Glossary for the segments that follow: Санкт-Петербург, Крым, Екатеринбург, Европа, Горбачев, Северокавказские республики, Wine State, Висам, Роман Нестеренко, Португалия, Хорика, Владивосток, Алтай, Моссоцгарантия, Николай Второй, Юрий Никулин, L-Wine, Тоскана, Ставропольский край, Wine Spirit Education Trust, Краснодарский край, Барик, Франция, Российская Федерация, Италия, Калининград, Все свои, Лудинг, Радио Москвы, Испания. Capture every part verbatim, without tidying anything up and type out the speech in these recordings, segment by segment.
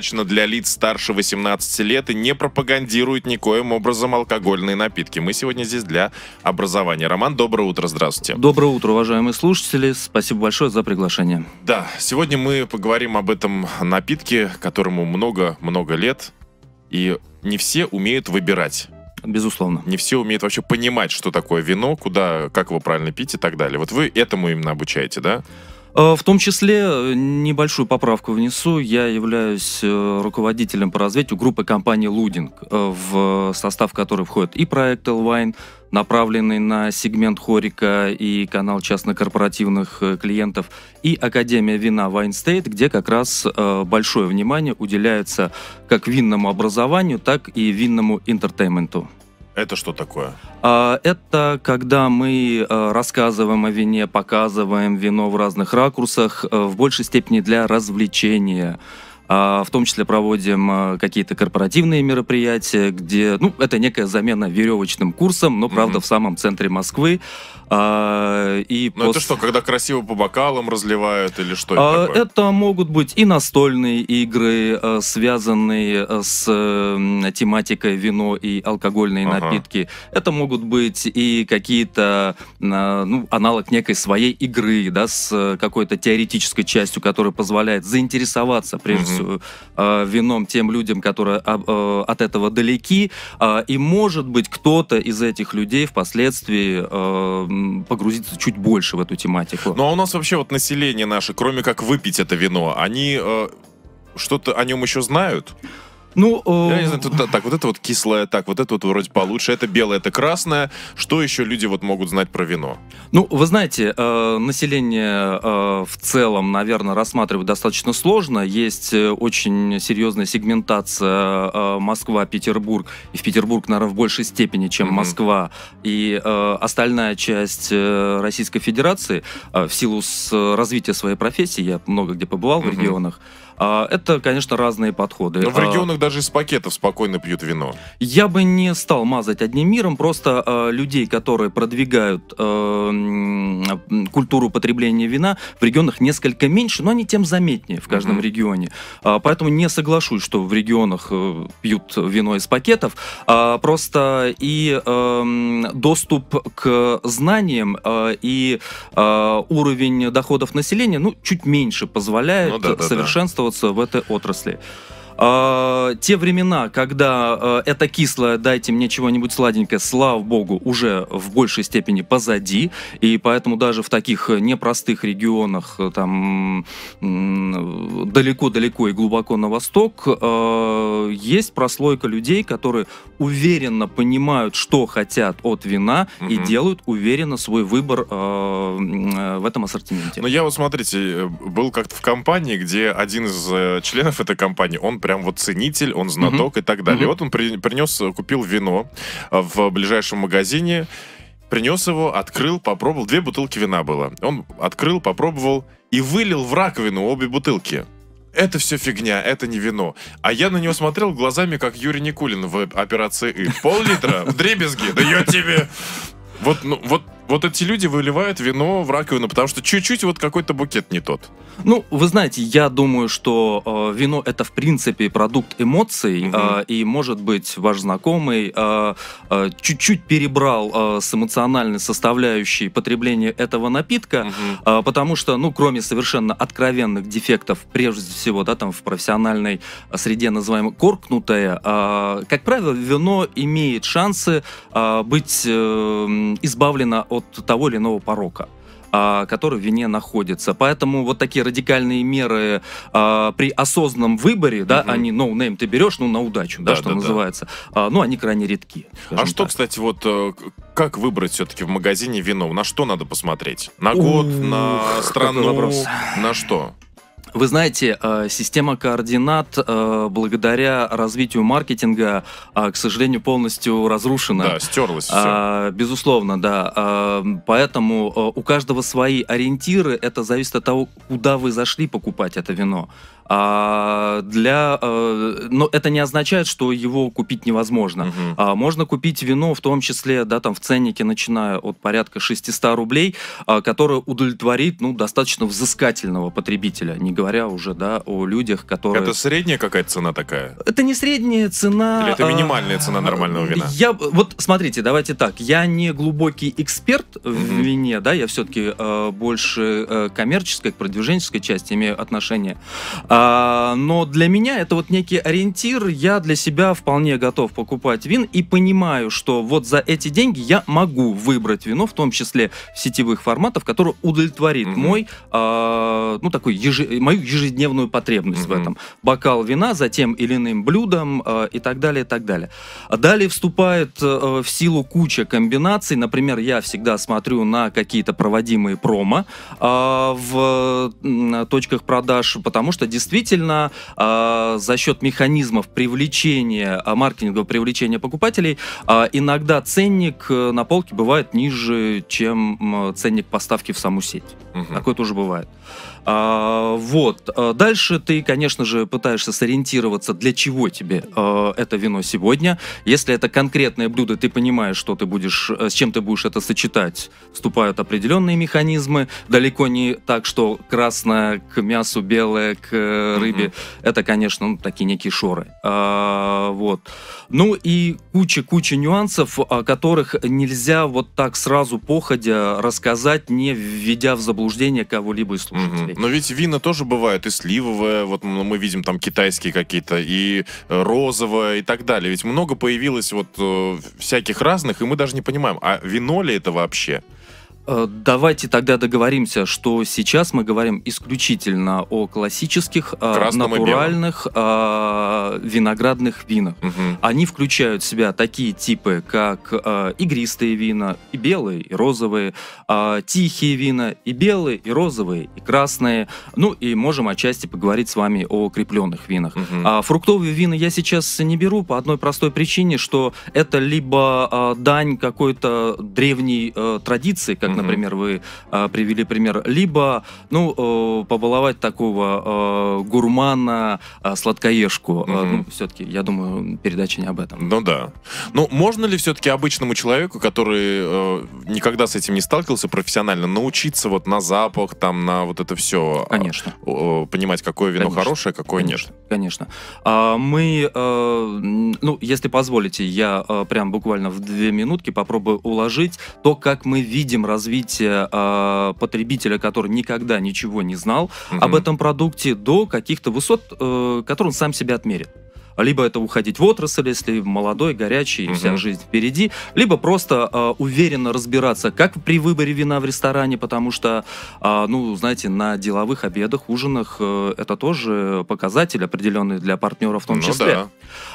предназначена для лиц старше восемнадцати лет и не пропагандирует никоим образом алкогольные напитки. Мы сегодня здесь для образования. Роман, доброе утро, здравствуйте. Доброе утро, уважаемые слушатели. Спасибо большое за приглашение. Да, сегодня мы поговорим об этом напитке, которому много-много лет, и не все умеют выбирать. Безусловно. Не все умеют вообще понимать, что такое вино, куда, как его правильно пить и так далее. Вот вы этому именно обучаете, да? В том числе небольшую поправку внесу. Я являюсь руководителем по развитию группы компании «Лудинг», в состав которой входит и проект «L-Wine», направленный на сегмент Хорика и канал частно-корпоративных клиентов, и Академия вина Wine State, где как раз большое внимание уделяется как винному образованию, так и винному интертейменту. Это что такое? Это когда мы рассказываем о вине, показываем вино в разных ракурсах, в большей степени для развлечения. В том числе проводим какие-то корпоративные мероприятия, где, ну, это некая замена веревочным курсам, но, правда, mm-hmm. в самом центре Москвы. А, и Но пос... это что, когда красиво по бокалам разливают или что это а, такое? Это могут быть и настольные игры, связанные с тематикой вино и алкогольные ага. напитки. Это могут быть и какие-то, ну, аналог некой своей игры, да, с какой-то теоретической частью, которая позволяет заинтересоваться, прежде угу. всего, вином тем людям, которые от этого далеки. И, может быть, кто-то из этих людей впоследствии погрузиться чуть больше в эту тематику. Ну а у нас вообще вот население наше, кроме как выпить это вино, они э, что-то о нем еще знают? Ну, э... Я не знаю, тут, так, вот это вот кислое, так, вот это вот вроде получше, это белое, это красное. Что еще люди вот могут знать про вино? Ну, вы знаете, э, население э, в целом, наверное, рассматривать достаточно сложно. Есть очень серьезная сегментация э, Москва-Петербург. И в Петербург, наверное, в большей степени, чем mm-hmm. Москва. И э, остальная часть э, Российской Федерации, э, в силу с, развития своей профессии, я много где побывал mm-hmm. в регионах, э, это, конечно, разные подходы. Но в регионах даже из пакетов спокойно пьют вино. Я бы не стал мазать одним миром, просто э, людей, которые продвигают э, культуру потребления вина, в регионах несколько меньше, но они тем заметнее в каждом mm-hmm. регионе. Э, поэтому не соглашусь, что в регионах э, пьют вино из пакетов. Э, просто и э, доступ к знаниям э, и э, уровень доходов населения, ну, чуть меньше позволяет ну, да, да, совершенствоваться да. в этой отрасли. Те времена, когда это кислое, дайте мне чего-нибудь сладенькое, слава богу, уже в большей степени позади, и поэтому даже в таких непростых регионах, там далеко-далеко и глубоко на восток, есть прослойка людей, которые уверенно понимают, что хотят от вина, угу. и делают уверенно свой выбор в этом ассортименте. Ну, я вот, смотрите, был как-то в компании, где один из членов этой компании, он прям вот ценитель, он знаток uh-huh. и так далее. Uh-huh. И вот он при, принес, купил вино в ближайшем магазине, принес его, открыл, попробовал. Две бутылки вина было. Он открыл, попробовал и вылил в раковину обе бутылки. Это все фигня, это не вино. А я на него смотрел глазами, как Юрий Никулин в «Операции И». Пол-литра вдребезги, да я тебе... Вот, ну, вот, вот эти люди выливают вино в раковину, потому что чуть-чуть вот какой-то букет не тот. Ну, вы знаете, я думаю, что э, вино — это, в принципе, продукт эмоций, угу. э, и, может быть, ваш знакомый э, э, чуть-чуть перебрал э, с эмоциональной составляющей потребления этого напитка, угу. э, потому что, ну, кроме совершенно откровенных дефектов, прежде всего, да, там, в профессиональной среде, называемой коркнутое, э, как правило, вино имеет шансы э, быть... Э, избавлена от того или иного порока, который в вине находится. Поэтому вот такие радикальные меры а, при осознанном выборе, да, угу. они no-name ты берешь, ну, на удачу, да, да что да, называется, да. А, ну, они крайне редки. А что, так. кстати, вот как выбрать все-таки в магазине вино? На что надо посмотреть? На год, Ух, на страну, на что? Вы знаете, система координат благодаря развитию маркетинга, к сожалению, полностью разрушена. Да, стерлась все. Безусловно, да. Поэтому у каждого свои ориентиры. Это зависит от того, куда вы зашли покупать это вино. А для, но это не означает, что его купить невозможно. Uh-huh. а можно купить вино, в том числе, да, там в ценнике, начиная от порядка шестисот рублей, которое удовлетворит, ну, достаточно взыскательного потребителя, не говоря уже, да, о людях, которые... Это средняя какая-то цена такая? Это не средняя цена... Или это минимальная а... цена нормального вина? Я... Вот смотрите, давайте так, я не глубокий эксперт uh-huh. в вине, да, я все-таки э, больше э, коммерческой, к продвиженческой части имею отношение. А, но для меня это вот некий ориентир, я для себя вполне готов покупать вин и понимаю, что вот за эти деньги я могу выбрать вино, в том числе сетевых форматов, которое удовлетворит uh-huh. мой, э, ну, такой ежи... мою ежедневную потребность uh-huh. в этом. Бокал вина за тем или иным блюдом э, и так далее, и так далее. Далее вступает э, в силу куча комбинаций, например, я всегда смотрю на какие-то проводимые промо э, в э, точках продаж, потому что действительно э, за счет механизмов привлечения, э, маркетингового привлечения покупателей, э, иногда ценник на полке бывает ниже, чем ценник поставки в саму сеть. Угу. Такое тоже бывает. А, вот. Дальше ты, конечно же, пытаешься сориентироваться, для чего тебе э, это вино сегодня. Если это конкретное блюдо, ты понимаешь, что ты будешь, с чем ты будешь это сочетать. Вступают определенные механизмы. Далеко не так, что красное к мясу, белое к рыбе. Mm-hmm. Это, конечно, ну, такие некие шоры. А, вот. Ну и куча-куча нюансов, о которых нельзя вот так сразу походя рассказать, не введя в заблуждение кого-либо из слушателей. Mm-hmm. Но ведь вина тоже бывают и сливовые, вот мы видим там китайские какие-то, и розовые, и так далее. Ведь много появилось вот всяких разных, и мы даже не понимаем, а вино ли это вообще? Давайте тогда договоримся, что сейчас мы говорим исключительно о классических, красном, натуральных виноградных винах. Угу. Они включают в себя такие типы, как игристые вина, и белые, и розовые, тихие вина, и белые, и розовые, и красные. Ну и можем отчасти поговорить с вами о крепленных винах. Угу. Фруктовые вина я сейчас не беру по одной простой причине, что это либо дань какой-то древней традиции, как, например, вы э, привели пример, либо, ну, э, побаловать такого э, гурмана, э, сладкоежку. Mm-hmm. э, ну, все-таки, я думаю, передача не об этом. Ну да. Ну, можно ли все-таки обычному человеку, который э, никогда с этим не сталкивался профессионально, научиться вот на запах, там, на вот это все? Конечно. Э, э, понимать, какое вино Конечно. хорошее, какое Конечно. нет? Конечно. А, мы, э, ну, если позволите, я э, прям буквально в две минутки попробую уложить то, как мы видим развитие э, потребителя, который никогда ничего не знал [S2] Угу. [S1] Об этом продукте, до каких-то высот, э, которые он сам себя отмерит. Либо это уходить в отрасль, если молодой, горячий, угу. вся жизнь впереди. Либо просто э, уверенно разбираться, как при выборе вина в ресторане, потому что, э, ну, знаете, на деловых обедах, ужинах э, это тоже показатель определенный для партнера в том ну, числе. Да.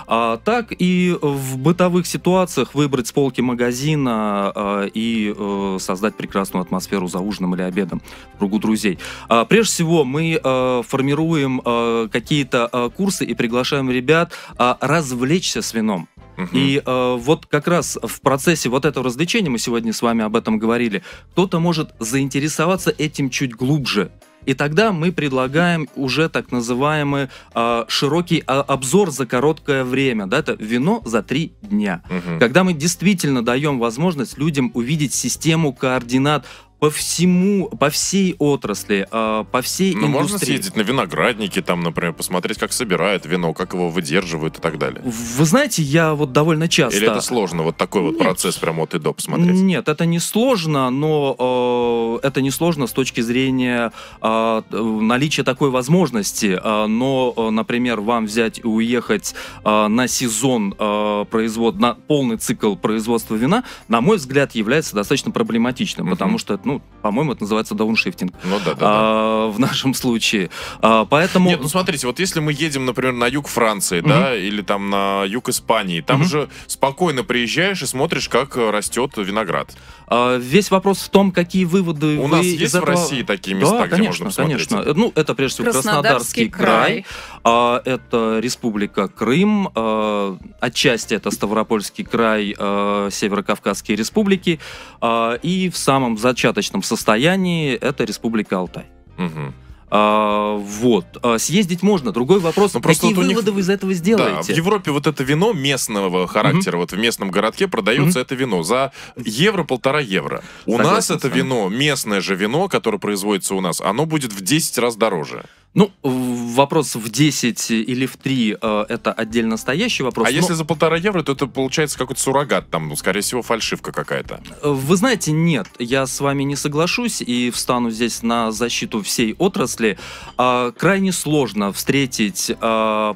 А, так и в бытовых ситуациях выбрать с полки магазина э, и э, создать прекрасную атмосферу за ужином или обедом в кругу друзей. А, прежде всего мы э, формируем э, какие-то э, курсы и приглашаем ребят развлечься с вином. Uh-huh. И э, вот как раз в процессе вот этого развлечения, мы сегодня с вами об этом говорили, кто-то может заинтересоваться этим чуть глубже. И тогда мы предлагаем уже так называемый э, широкий обзор за короткое время. Да, это вино за три дня. Uh-huh. Когда мы действительно даем возможность людям увидеть систему координат по всему, по всей отрасли, по всей индустрии. Ну, можно съездить на виноградники, там, например, посмотреть, как собирают вино, как его выдерживают и так далее. Вы знаете, я вот довольно часто... Или это сложно, вот такой вот Нет. процесс прям от и до посмотреть? Нет, это не сложно, но э, это не сложно с точки зрения э, наличия такой возможности. Э, но, например, вам взять и уехать э, на сезон э, производ, на полный цикл производства вина, на мой взгляд, является достаточно проблематичным, mm-hmm. потому что это, ну, по-моему, это называется дауншифтинг. Ну, да, да, а, да. В нашем случае. А, поэтому... Нет, ну смотрите, вот если мы едем, например, на юг Франции, mm-hmm. да, или там на юг Испании, там mm-hmm. же спокойно приезжаешь и смотришь, как растет виноград. А, весь вопрос в том, какие выводы У вы нас есть из этого... в России такие места, да, где конечно, можно посмотреть? Конечно, ну, это прежде всего Краснодарский, Краснодарский край, край. А, это республика Крым, а, отчасти это Ставропольский край, а, Северокавказские республики, а, и в самом зачатке в состоянии это республика Алтай. Угу. А, вот. А, съездить можно. Другой вопрос, ну, какие вот выводы них... вы из этого сделаете? Да, в Европе вот это вино местного характера, mm-hmm. вот в местном городке продается mm-hmm. это вино за евро-полтора евро. У Согласен, нас это вино, местное же вино, которое производится у нас, оно будет в десять раз дороже. Ну, вопрос в десять или в три, это отдельно стоящий вопрос. А но... если за полтора евро, то это получается какой-то суррогат, там, ну, скорее всего, фальшивка какая-то. Вы знаете, нет, я с вами не соглашусь и встану здесь на защиту всей отрасли. Крайне сложно встретить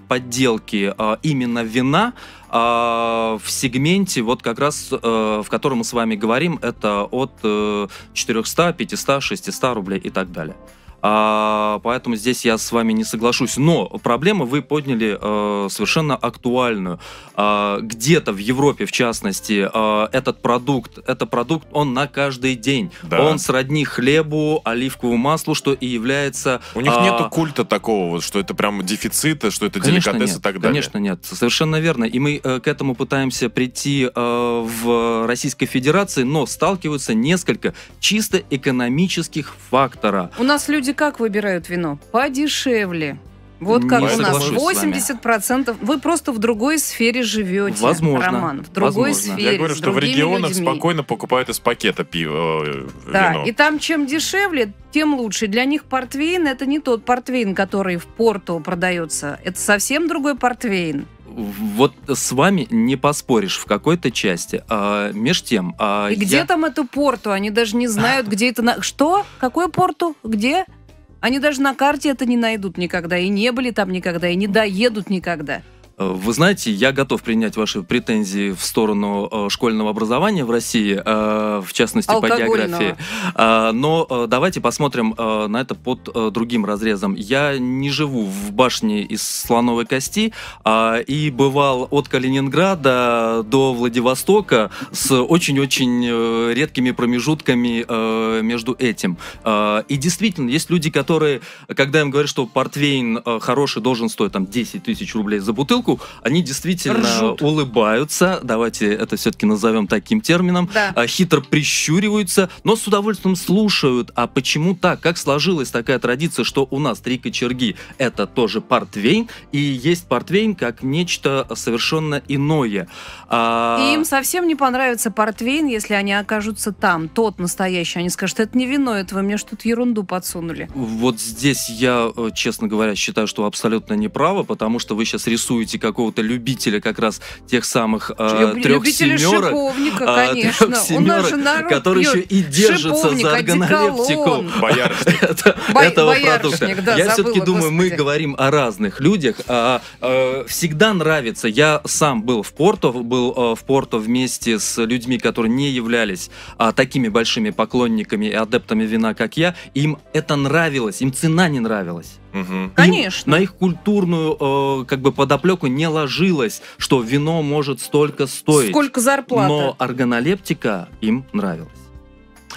подделки именно вина в сегменте, вот как раз в котором мы с вами говорим, это от четырёхсот, пятисот, шестисот рублей и так далее. А, поэтому здесь я с вами не соглашусь. Но проблему вы подняли э, совершенно актуальную. А, где-то в Европе, в частности, э, этот продукт, это продукт, он на каждый день. Да. Он сродни хлебу, оливковому маслу, что и является... У них а... нету культа такого, вот, что это прям дефицита, что это конечно деликатес нет, и так далее. Конечно нет, совершенно верно. И мы э, к этому пытаемся прийти э, в Российской Федерации, но сталкиваются несколько чисто экономических факторов. У нас люди как выбирают вино? Подешевле. Вот как не у нас. восемьдесят процентов. Вы просто в другой сфере живете. Возможно. Роман, в другой Возможно. сфере. Я говорю, что в регионах людьми. спокойно покупают из пакета пиво, э, да, вино. И там чем дешевле, тем лучше. Для них портвейн — это не тот портвейн, который в Порту продается. Это совсем другой портвейн. Вот с вами не поспоришь в какой-то части. А, меж тем... А, и я... где там это Порту? Они даже не знают, где это... На... Что? Какой Порту? Где? Они даже на карте это не найдут никогда. И не были там никогда, и не доедут никогда. Вы знаете, я готов принять ваши претензии в сторону школьного образования в России, в частности по географии. Но давайте посмотрим на это под другим разрезом. Я не живу в башне из слоновой кости и бывал от Калининграда до Владивостока с очень-очень редкими промежутками между этим. И действительно, есть люди, которые, когда им говорят, что портвейн хороший должен стоить там десять тысяч рублей за бутылку, они действительно Ржут. улыбаются, давайте это все-таки назовем таким термином, да. хитро прищуриваются, но с удовольствием слушают, а почему так, как сложилась такая традиция, что у нас три кочерги, это тоже портвейн, и есть портвейн как нечто совершенно иное. А... И им совсем не понравится портвейн, если они окажутся там, тот настоящий, они скажут, это не вино, это вы мне что-то ерунду подсунули. Вот здесь я, честно говоря, считаю, что абсолютно неправо, потому что вы сейчас рисуете какого-то любителя как раз тех самых э, трех семерок, э, трех семерок, который еще и держится за органолептику этого продукта. Да, я все-таки думаю, господи. мы говорим о разных людях. А, а, всегда нравится. Я сам был в Порту, был а, в Порту вместе с людьми, которые не являлись а, такими большими поклонниками и адептами вина, как я. Им это нравилось, им цена не нравилась. Угу. Конечно. На их культурную э, как бы подоплеку не ложилось, что вино может столько стоить. Сколько зарплата. Но органолептика им нравилась.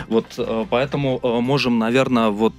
Вот поэтому можем, наверное, вот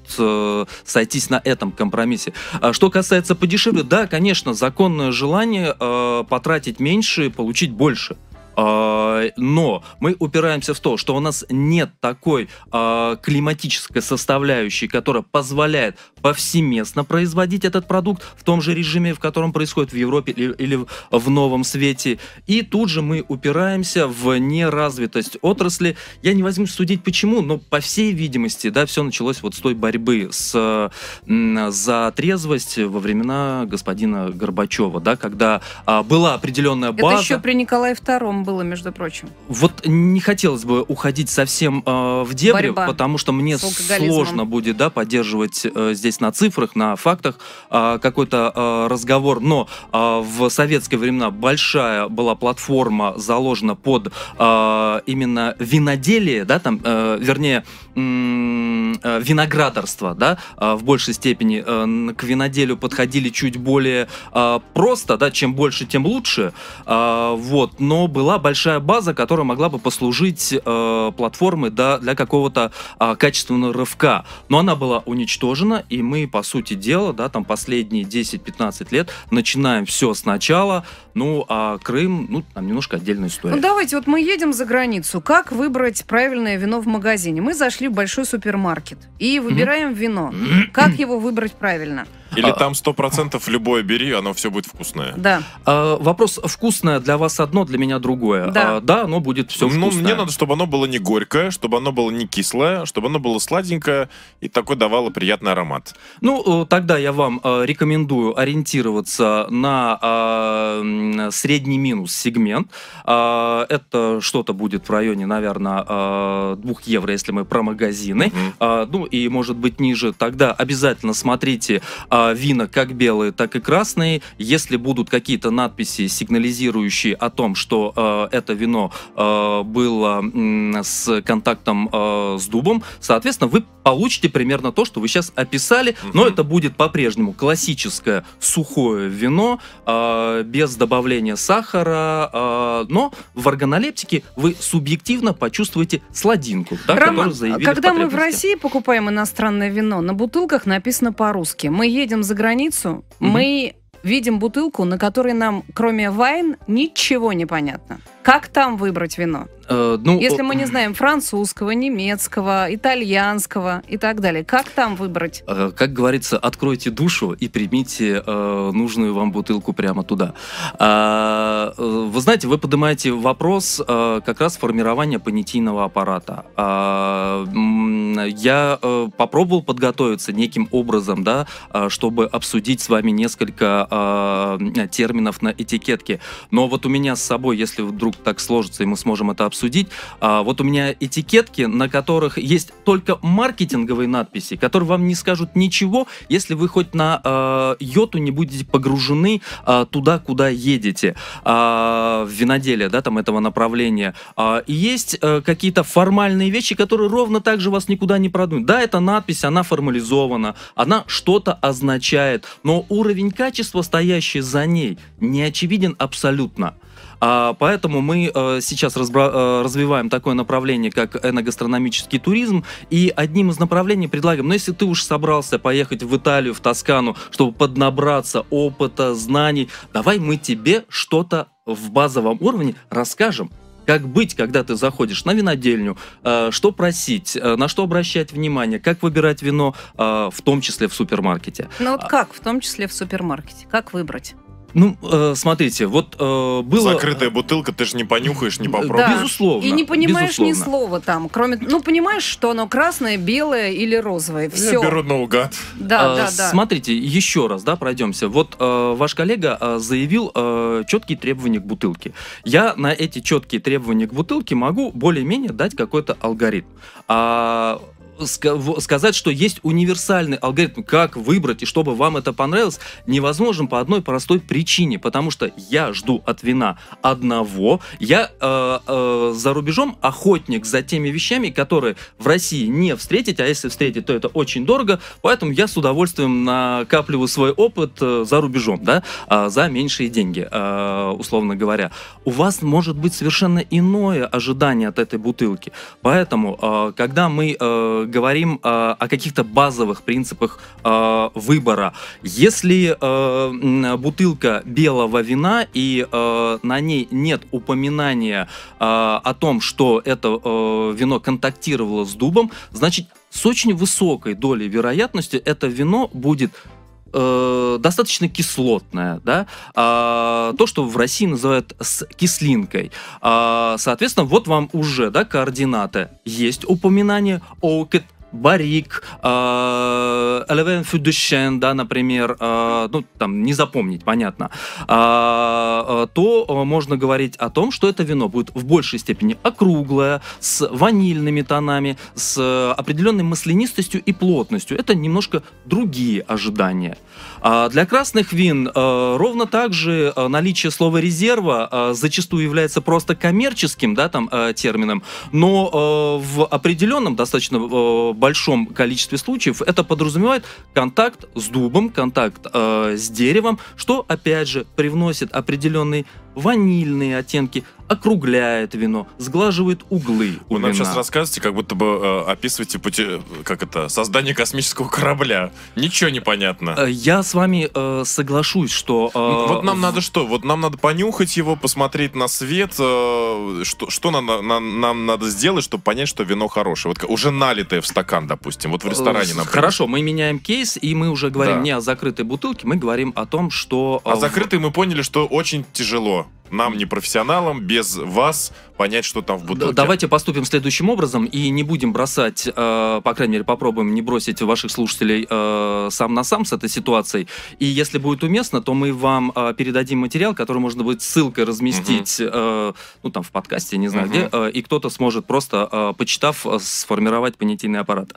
сойтись на этом компромиссе. Что касается подешевле, да, конечно, законное желание э, потратить меньше, получить больше. Но мы упираемся в то, что у нас нет такой э, климатической составляющей, которая позволяет повсеместно производить этот продукт в том же режиме, в котором происходит в Европе или, или в новом свете. И тут же мы упираемся в неразвитость отрасли. Я не возьмусь судить почему, но по всей видимости, да, все началось вот с той борьбы с, за трезвость во времена господина Горбачева, да, когда а, была определенная база. Это еще при Николае Втором было, между прочим. Вот не хотелось бы уходить совсем э, в дебри, борьба, потому что мне сложно будет, да, поддерживать э, здесь на цифрах, на фактах э, какой-то э, разговор, но э, в советские времена большая была платформа заложена под э, именно виноделие, да, там, э, вернее, э, виноградарство, да, э, в большей степени э, к виноделию подходили чуть более э, просто, да, чем больше, тем лучше, э, вот, но была большая база, которая могла бы послужить э, платформой, да, для какого-то э, качественного рывка. Но она была уничтожена, и мы, по сути дела, да, там последние десять-пятнадцать лет начинаем все сначала. Ну, а Крым, ну, там немножко отдельная история. Ну, давайте, вот мы едем за границу. Как выбрать правильное вино в магазине? Мы зашли пришли в большой супермаркет и выбираем mm-hmm. вино. Как его выбрать правильно? Или а, там сто процентов любое бери, оно все будет вкусное. Да. А, вопрос, вкусное для вас одно, для меня другое. Да, а, да, оно будет все вкусное. Ну, мне надо, чтобы оно было не горькое, чтобы оно было не кислое, чтобы оно было сладенькое и такой давало приятный аромат. Ну, тогда я вам рекомендую ориентироваться на а, средний минус сегмент. А, это что-то будет в районе, наверное, двух евро, если мы про магазины. Mm-hmm. а, ну, и может быть ниже. Тогда обязательно смотрите... А, вина как белые, так и красные. Если будут какие-то надписи, сигнализирующие о том, что э, это вино э, было э, с контактом э, с дубом, соответственно, вы получите примерно то, что вы сейчас описали, но это будет по-прежнему классическое сухое вино, э, без добавления сахара, э, но в органолептике вы субъективно почувствуете сладинку. Да, Роман, когда мы в России покупаем иностранное вино, на бутылках написано по-русски. Мы едем едем за границу, mm-hmm. мы видим бутылку, на которой нам, кроме вайн, ничего не понятно. Как там выбрать вино? Э, ну, Если мы не знаем французского, немецкого, итальянского и так далее. Как там выбрать? Э, как говорится, откройте душу и примите э, нужную вам бутылку прямо туда. Э, вы знаете, вы поднимаете вопрос э, как раз формирования понятийного аппарата. Э, я э, попробовал подготовиться неким образом, да, э, чтобы обсудить с вами несколько э, терминов на этикетке. Но вот у меня с собой, если вдруг так сложится, и мы сможем это обсудить. А, вот у меня этикетки, на которых есть только маркетинговые надписи, которые вам не скажут ничего, если вы хоть на э, йоту не будете погружены э, туда, куда едете. Э, в виноделие, да, там этого направления. Э, и есть э, какие-то формальные вещи, которые ровно так же вас никуда не продвинут. Да, эта надпись, она формализована, она что-то означает, но уровень качества, стоящий за ней, не очевиден абсолютно. Поэтому мы сейчас разбра... развиваем такое направление, как эногастрономический туризм, и одним из направлений предлагаем, ну, если ты уж собрался поехать в Италию, в Тоскану, чтобы поднабраться опыта, знаний, давай мы тебе что-то в базовом уровне расскажем. Как быть, когда ты заходишь на винодельню, что просить, на что обращать внимание, как выбирать вино, в том числе в супермаркете. Ну вот как, в том числе в супермаркете, как выбрать? Ну, э, смотрите, вот э, было... Закрытая бутылка, ты же не понюхаешь, не попробуешь. Да. Безусловно. И не понимаешь безусловно. ни слова там, кроме... Ну, понимаешь, что оно красное, белое или розовое. Все. Я беру наугад. Да, э, да, да. Смотрите, еще раз, да, пройдемся. Вот э, ваш коллега э, заявил э, четкие требования к бутылке. Я на эти четкие требования к бутылке могу более-менее дать какой-то алгоритм. А... Сказать, что есть универсальный алгоритм, как выбрать и чтобы вам это понравилось, невозможно по одной простой причине, потому что я жду от вина одного, я э, э, за рубежом охотник за теми вещами, которые в России не встретить, а если встретить, то это очень дорого, поэтому я с удовольствием накапливаю свой опыт э, за рубежом, да, э, за меньшие деньги, э, условно говоря. У вас может быть совершенно иное ожидание от этой бутылки, поэтому, э, когда мы э, говорим э, о каких-то базовых принципах э, выбора. Если э, бутылка белого вина и э, на ней нет упоминания э, о том, что это э, вино контактировало с дубом, значит, с очень высокой долей вероятности это вино будет э, достаточно кислотное. Да? А, то, что в России называют с кислинкой. А, соответственно, вот вам уже, да, координаты. Есть упоминание «Оукет», «Барик», «Элевен Фюдешен», да, например, э, ну, там, не запомнить, понятно, э, то можно говорить о том, что это вино будет в большей степени округлое, с ванильными тонами, с определенной маслянистостью и плотностью. Это немножко другие ожидания. А для красных вин э, ровно так же наличие слова «резерва» э, зачастую является просто коммерческим, да, там, э, термином, но э, в определенном, достаточно э, большом количестве случаев это подразумевает контакт с дубом, контакт э, с деревом, что, опять же, привносит определенный ванильные оттенки, округляет вино, сглаживает углы у Вы вина. Нам сейчас рассказываете, как будто бы э, описываете пути, как это, создание космического корабля. Ничего не понятно. Я с вами э, соглашусь, что... Э, вот нам в... надо что? Вот нам надо понюхать его, посмотреть на свет. Э, что что надо, на, нам надо сделать, чтобы понять, что вино хорошее? Вот уже налитое в стакан, допустим, вот в ресторане. Например. Хорошо, мы меняем кейс, и мы уже говорим да. не о закрытой бутылке, мы говорим о том, что... Э, а закрытой мы поняли, что очень тяжело. Нам, не профессионалам, без вас понять, что там в бутылке. Давайте поступим следующим образом и не будем бросать, э, по крайней мере, попробуем не бросить ваших слушателей э, сам на сам с этой ситуацией. И если будет уместно, то мы вам э, передадим материал, который можно будет ссылкой разместить, угу. э, ну там в подкасте, не знаю угу. где, э, и кто-то сможет просто, э, почитав, э, сформировать понятийный аппарат.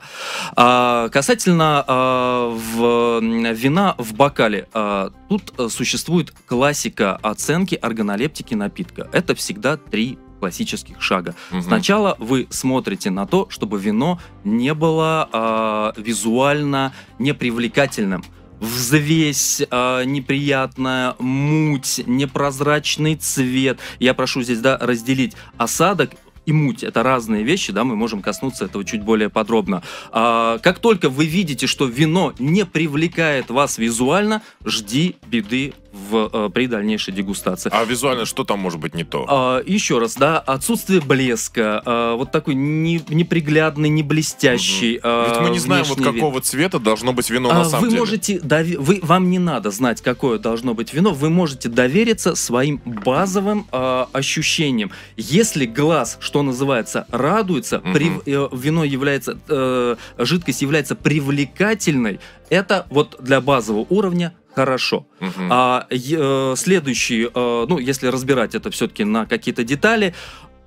Э, касательно э, в, вина в бокале, э, тут существует классика оценки органолептики напитка. Это всегда три классических шага. Угу. Сначала вы смотрите на то, чтобы вино не было э, визуально непривлекательным. Взвесь э, неприятная, муть, непрозрачный цвет. Я прошу здесь да, разделить осадок и муть. Это разные вещи, да, мы можем коснуться этого чуть более подробно. А, как только вы видите, что вино не привлекает вас визуально, жди беды в, а, при дальнейшей дегустации. А визуально что там может быть не то? А, еще раз, да, отсутствие блеска, а, вот такой не, неприглядный, не блестящий. Угу. А, ведь мы не знаем, вот какого вид. цвета должно быть вино а, на самом вы деле. Можете, да, вы, вам не надо знать, какое должно быть вино, вы можете довериться своим базовым а, ощущениям. Если глаз, что называется, радуется, угу. при, э, вино является, э, жидкость является привлекательной, это вот для базового уровня хорошо. Угу. А, э, следующий, э, ну, если разбирать это все-таки на какие-то детали,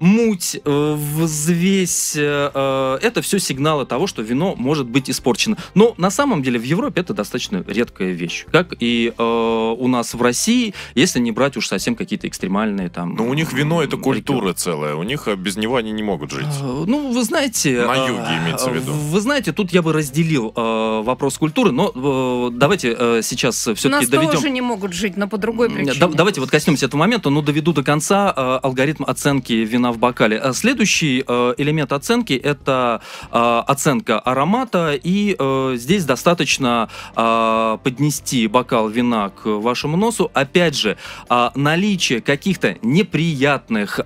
муть, э, взвесь, э, это все сигналы того, что вино может быть испорчено. Но на самом деле в Европе это достаточно редкая вещь. Как и э, у нас в России, если не брать уж совсем какие-то экстремальные там... Но у них вино — это культура регион. целая. У них без него они не могут жить. Э, ну, вы знаете... На юге э, имеется в виду. Вы знаете, тут я бы разделил э, вопрос культуры, но э, давайте э, сейчас все-таки доведем... У нас тоже не могут жить, но по другой причине. Да, давайте вот коснемся этого момента, но доведу до конца э, алгоритм оценки вина в бокале. Следующий э, элемент оценки — это э, оценка аромата, и э, здесь достаточно э, поднести бокал вина к вашему носу. Опять же, э, наличие каких-то неприятных э,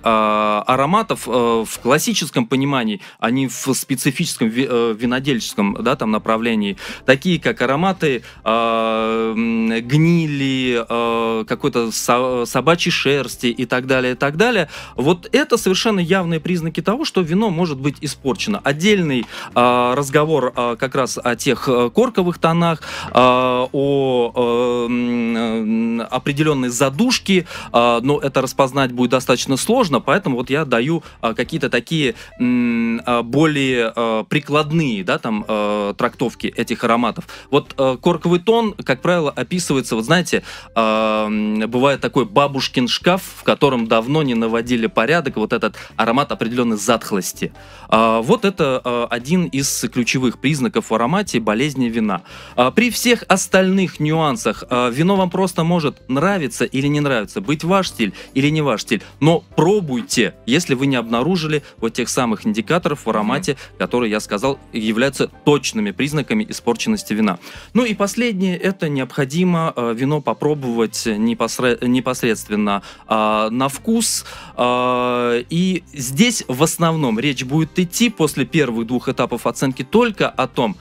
ароматов э, в классическом понимании, а не в специфическом ви, э, винодельческом да, там, направлении, такие как ароматы э, гнили, э, какой-то со, собачьей шерсти и так далее, и так далее. Вот это совершенно совершенно явные признаки того, что вино может быть испорчено. Отдельный э, разговор э, как раз о тех э, корковых тонах, э, о э, определенной задушке, э, но это распознать будет достаточно сложно, поэтому вот я даю э, какие-то такие э, более э, прикладные да, там, э, трактовки этих ароматов. Вот э, корковый тон, как правило, описывается, вот знаете, э, бывает такой бабушкин шкаф, в котором давно не наводили порядок, вот это аромат определенной затхлости. А, вот это а, один из ключевых признаков в аромате болезни вина. А, при всех остальных нюансах а, вино вам просто может нравиться или не нравиться, быть ваш стиль или не ваш стиль, но пробуйте, если вы не обнаружили вот тех самых индикаторов в аромате, mm-hmm. которые, я сказал, являются точными признаками испорченности вина. Ну и последнее, это необходимо а, вино попробовать непосре- непосредственно а, на вкус. а, И здесь в основном речь будет идти после первых двух этапов оценки только о том,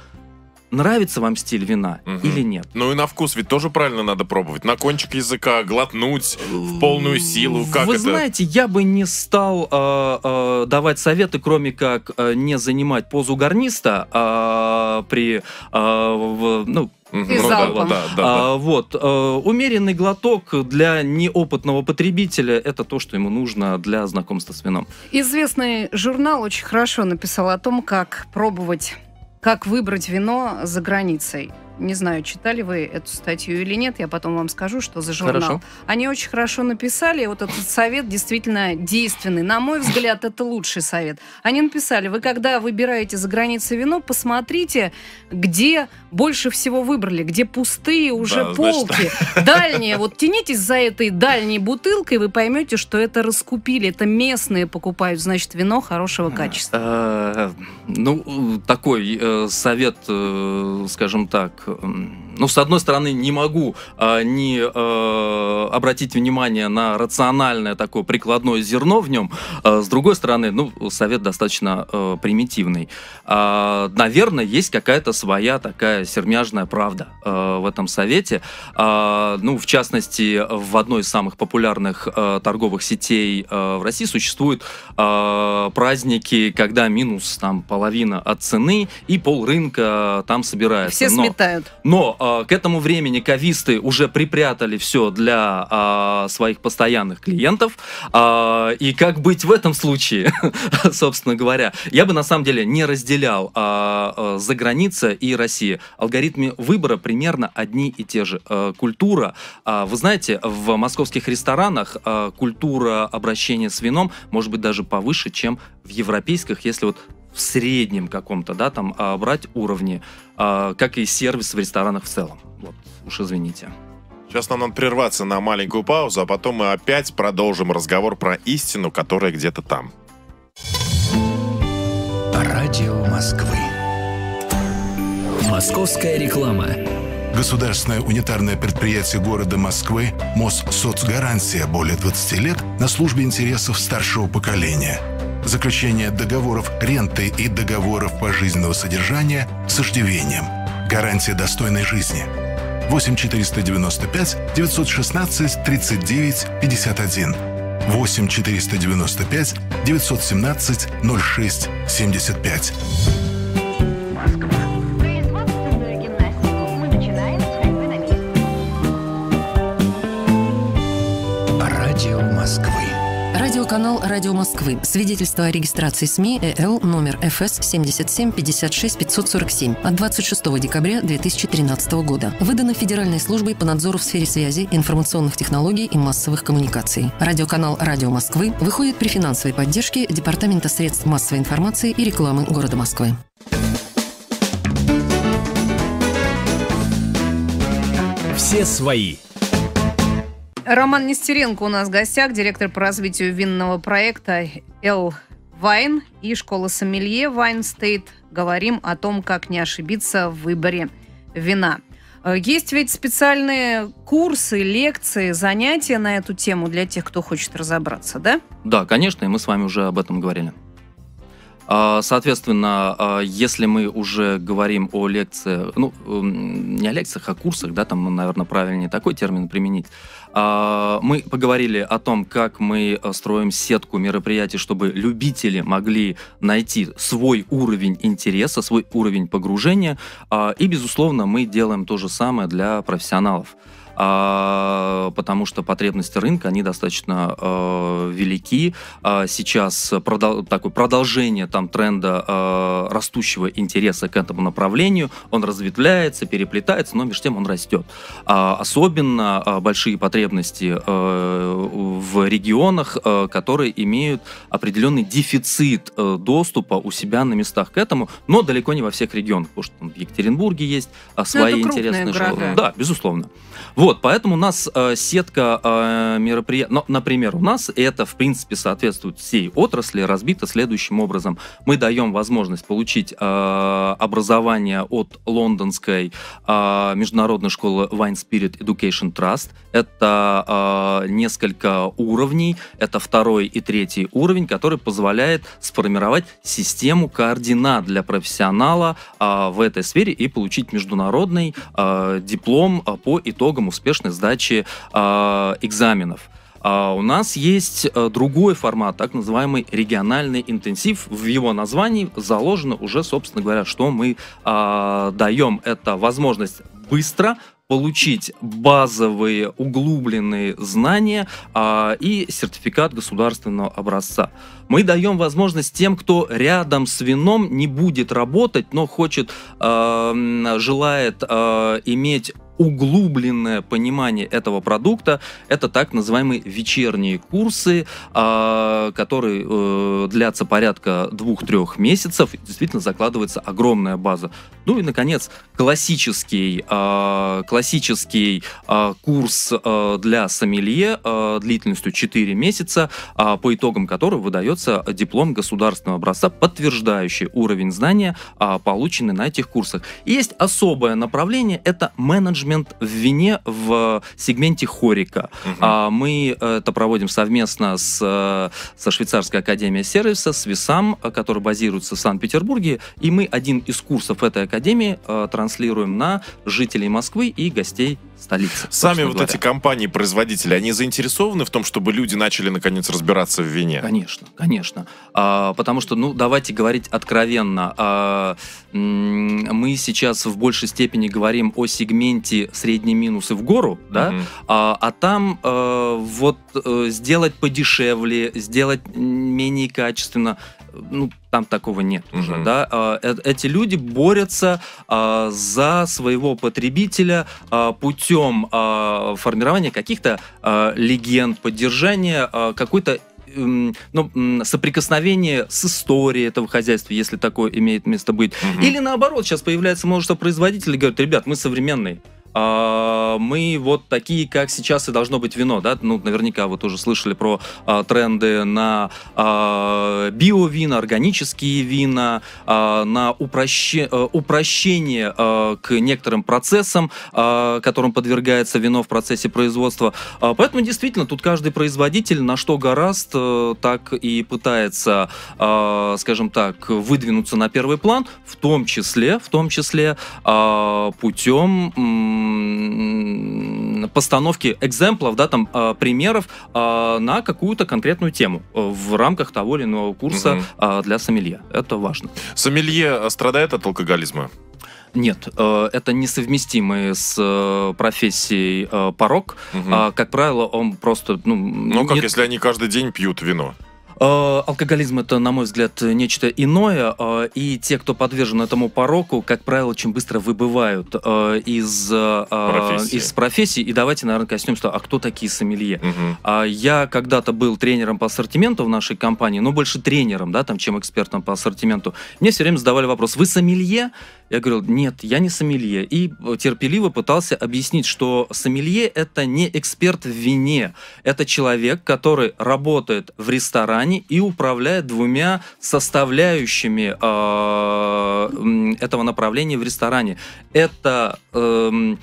нравится вам стиль вина угу. или нет. Ну и на вкус ведь тоже правильно надо пробовать. На кончик языка глотнуть в полную силу. Как Вы это? знаете, я бы не стал э, э, давать советы, кроме как э, не занимать позу гарниста э, при... Э, в, ну, И ну, да, да, да, а, да. Вот, э, умеренный глоток для неопытного потребителя — это то, что ему нужно для знакомства с вином. Известный журнал очень хорошо написал о том, как пробовать, как выбрать вино за границей. Не знаю, читали вы эту статью или нет, я потом вам скажу, что за журнал. Хорошо. Они очень хорошо написали, вот этот совет действительно действенный. На мой взгляд, это лучший совет. Они написали, вы когда выбираете за границей вино, посмотрите, где больше всего выбрали, где пустые уже да, полки. Значит, дальние, вот тянитесь за этой дальней бутылкой, вы поймете, что это раскупили, это местные покупают, значит, вино хорошего качества. Ну, такой совет, скажем так, ну, с одной стороны, не могу а, не а, обратить внимание на рациональное такое прикладное зерно в нем. А, с другой стороны, ну, совет достаточно а, примитивный. А, наверное, есть какая-то своя такая сермяжная правда а, в этом совете. А, ну, в частности, в одной из самых популярных а, торговых сетей а, в России существуют а, праздники, когда минус там половина от цены и полрынка там собирается. Все сметают. Но э, к этому времени кависты уже припрятали все для э, своих постоянных клиентов. Э, и как быть в этом случае, собственно говоря? Я бы на самом деле не разделял э, за граница и Россия. Алгоритмы выбора примерно одни и те же. Э, культура, э, вы знаете, в московских ресторанах э, культура обращения с вином может быть даже повыше, чем в европейских, если вот в среднем каком-то, да, там а, брать уровни, а, как и сервис в ресторанах в целом. Вот, уж извините. Сейчас нам надо прерваться на маленькую паузу, а потом мы опять продолжим разговор про истину, которая где-то там. Радио Москвы. Московская реклама. Государственное унитарное предприятие города Москвы Моссоцгарантия более двадцати лет на службе интересов старшего поколения. Заключение договоров ренты и договоров пожизненного содержания с иждивением. Гарантия достойной жизни. восемь четыреста девяносто пять девятьсот шестнадцать тридцать девять пятьдесят один. восемь четыреста девяносто пять девятьсот семнадцать ноль шесть семьдесят пять. Радио Москвы. Радиоканал «Радио Москвы». Свидетельство о регистрации СМИ ЭЛ номер эф эс семь семь пять шесть пять четыре семь от двадцать шестого декабря две тысячи тринадцатого года. Выдано Федеральной службой по надзору в сфере связи, информационных технологий и массовых коммуникаций. Радиоканал «Радио Москвы» выходит при финансовой поддержке Департамента средств массовой информации и рекламы города Москвы. Все свои. Роман Нестеренко у нас в гостях, директор по развитию винного проекта Л-Wine и школа сомелье Wine State. Говорим о том, как не ошибиться в выборе вина. Есть ведь специальные курсы, лекции, занятия на эту тему для тех, кто хочет разобраться, да? Да, конечно, и мы с вами уже об этом говорили. Соответственно, если мы уже говорим о лекциях, ну, не о лекциях, а курсах, да, там, наверное, правильнее такой термин применить, мы поговорили о том, как мы строим сетку мероприятий, чтобы любители могли найти свой уровень интереса, свой уровень погружения, и, безусловно, мы делаем то же самое для профессионалов. Потому что потребности рынка, они достаточно э, велики. Сейчас продол- такое продолжение там, тренда э, растущего интереса к этому направлению. Он разветвляется, переплетается, но между тем он растет. А особенно а, большие потребности э, в регионах, э, которые имеют определенный дефицит э, доступа у себя на местах к этому, но далеко не во всех регионах, потому что там, в Екатеринбурге есть а, свои интересные школы. Да, безусловно. Вот, поэтому у нас э, сетка э, мероприятий, ну, например, у нас это, в принципе, соответствует всей отрасли, разбито следующим образом. Мы даем возможность получить э, образование от лондонской э, международной школы Wine Spirit Education Trust. Это э, несколько уровней, это второй и третий уровень, который позволяет сформировать систему координат для профессионала э, в этой сфере и получить международный э, диплом по итогам успешной сдачи э, экзаменов. А у нас есть э, другой формат, так называемый региональный интенсив. В его названии заложено уже, собственно говоря, что мы э, даем. Это возможность быстро получить базовые углубленные знания а, и сертификат государственного образца. Мы даем возможность тем, кто рядом с вином не будет работать, но хочет, а, желает а, иметь углубленное понимание этого продукта. Это так называемые вечерние курсы, которые длятся порядка двух-трех месяцев. Действительно закладывается огромная база. Ну и, наконец, классический, классический курс для сомелье длительностью четыре месяца, по итогам которого выдается диплом государственного образца, подтверждающий уровень знания, полученный на этих курсах. И есть особое направление – это менеджмент в вине в сегменте Хорика. Uh-huh. Мы это проводим совместно с, со Швейцарской академией сервиса, с Висам, который базируется в Санкт-Петербурге, и мы один из курсов этой академии транслируем на жителей Москвы и гостей столицы. Сами вот говоря. Эти компании-производители, они заинтересованы в том, чтобы люди начали, наконец, разбираться в вине? Конечно, конечно. Потому что, ну, давайте говорить откровенно. Мы сейчас в большей степени говорим о сегменте средний минус и в гору, да, mm-hmm. а, а там э, вот э, сделать подешевле, сделать менее качественно, ну, там такого нет mm-hmm. уже, да. Э, эти люди борются э, за своего потребителя э, путем э, формирования каких-то э, легенд, поддержания э, какой-то Ну, соприкосновение с историей этого хозяйства, если такое имеет место быть. Угу. Или наоборот, сейчас появляется множество производителей, говорят, ребят, мы современные. Мы вот такие, как сейчас и должно быть вино, да, ну, наверняка вы тоже слышали про а, тренды на а, биовина, органические вина, а, на упроще... упрощение а, к некоторым процессам, а, которым подвергается вино в процессе производства. А, поэтому, действительно, тут каждый производитель на что горазд, а, так и пытается, а, скажем так, выдвинуться на первый план, в том числе, в том числе а, путем... постановки экземплов, да, там, э, примеров э, на какую-то конкретную тему в рамках того или иного курса угу. э, для сомелье. Это важно. Сомелье страдает от алкоголизма? Нет, это несовместимый с профессией порог. Угу. Как правило, он просто... Ну, ну как, нет... если они каждый день пьют вино? Алкоголизм — это, на мой взгляд, нечто иное, и те, кто подвержен этому пороку, как правило, очень быстро выбывают из профессии. Из профессии. И давайте, наверное, коснемся, а кто такие сомелье? Угу. Я когда-то был тренером по ассортименту в нашей компании, но больше тренером, да, там, чем экспертом по ассортименту. Мне все время задавали вопрос, вы сомелье? Я говорил, нет, я не сомелье. И терпеливо пытался объяснить, что сомелье — это не эксперт в вине, это человек, который работает в ресторане, и управляет двумя составляющими э, этого направления в ресторане. Это э,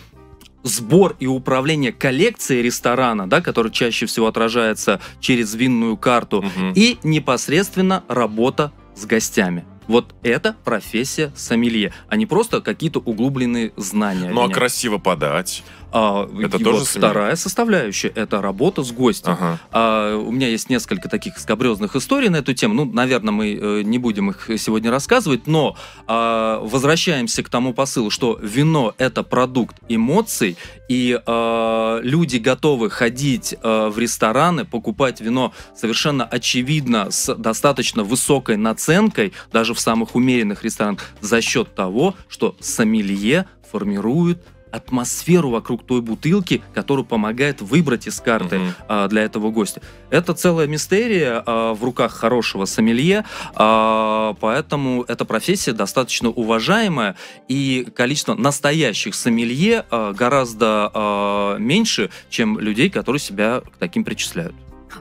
сбор и управление коллекцией ресторана, да, который чаще всего отражается через винную карту, угу. и непосредственно работа с гостями. Вот это профессия сомелье, а не просто какие-то углубленные знания. Ну а красиво подать? А, это тоже вот вторая составляющая – это работа с гостем. Ага. А, у меня есть несколько таких скабрёзных историй на эту тему. Ну, наверное, мы э, не будем их сегодня рассказывать, но э, возвращаемся к тому посылу, что вино – это продукт эмоций, и э, люди готовы ходить э, в рестораны, покупать вино совершенно очевидно с достаточно высокой наценкой, даже в самых умеренных ресторанах, за счет того, что сомелье формирует атмосферу вокруг той бутылки, которую помогает выбрать из карты mm-hmm. а, для этого гостя. Это целая мистерия а, в руках хорошего сомелье, а, поэтому эта профессия достаточно уважаемая, и количество настоящих сомелье а, гораздо а, меньше, чем людей, которые себя к таким причисляют.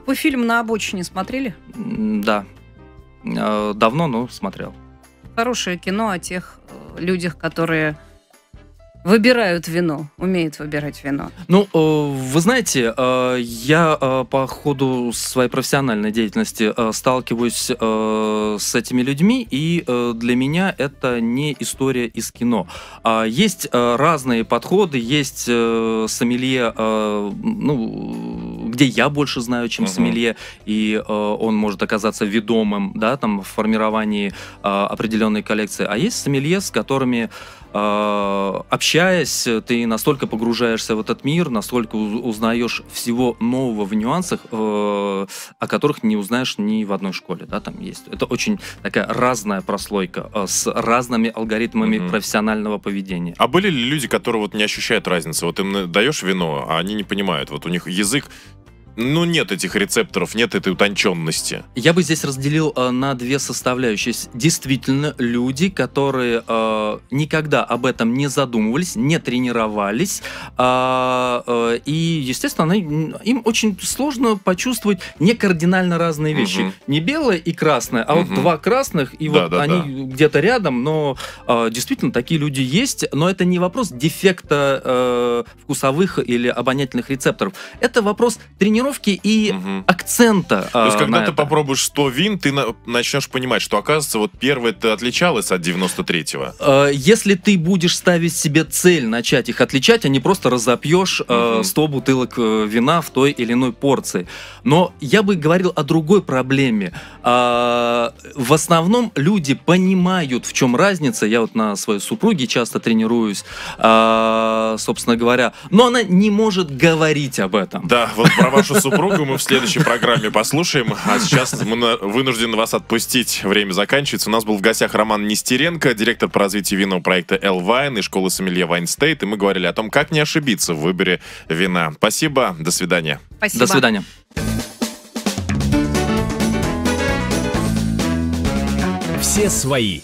Вы фильм «На обочине» смотрели? Да. Давно, но смотрел. Хорошее кино о тех людях, которые... выбирают вино, умеют выбирать вино. Ну, вы знаете, я по ходу своей профессиональной деятельности сталкиваюсь с этими людьми, и для меня это не история из кино. Есть разные подходы, есть сомелье, ну, где я больше знаю, чем угу. сомелье, и он может оказаться ведомым, да, там, в формировании определенной коллекции. А есть сомелье, с которыми общаясь, ты настолько погружаешься в этот мир, настолько узнаешь всего нового в нюансах, о которых не узнаешь ни в одной школе. Да, там есть. Это очень такая разная прослойка с разными алгоритмами mm-hmm. профессионального поведения. А были ли люди, которые вот не ощущают разницы? Вот им даешь вино, а они не понимают. Вот у них язык, ну, нет этих рецепторов, нет этой утонченности. Я бы здесь разделил э, на две составляющие. Действительно, люди, которые э, никогда об этом не задумывались, не тренировались, э, э, и, естественно, они, им очень сложно почувствовать не кардинально разные вещи. Угу. Не белое и красное, а угу. вот два красных, и да, вот да, они да. где-то рядом, но э, действительно, такие люди есть, но это не вопрос дефекта э, вкусовых или обонятельных рецепторов. Это вопрос тренировки. И угу. акцента. То есть, а, когда ты это. попробуешь сто вин, ты на, начнешь понимать, что, оказывается, вот первое-то отличалось от девяносто третьего. Если ты будешь ставить себе цель начать их отличать, а не просто разопьешь угу. сто бутылок вина в той или иной порции. Но я бы говорил о другой проблеме. В основном люди понимают, в чем разница. Я вот на своей супруге часто тренируюсь, собственно говоря. Но она не может говорить об этом. Да, вот про вашу супругу мы в следующей программе послушаем. А сейчас мы вынуждены вас отпустить. Время заканчивается. У нас был в гостях Роман Нестеренко, директор по развитию винного проекта L-Wine и школы сомелье Wine State. И мы говорили о том, как не ошибиться в выборе вина. Спасибо. До свидания. Спасибо. До свидания. Все свои.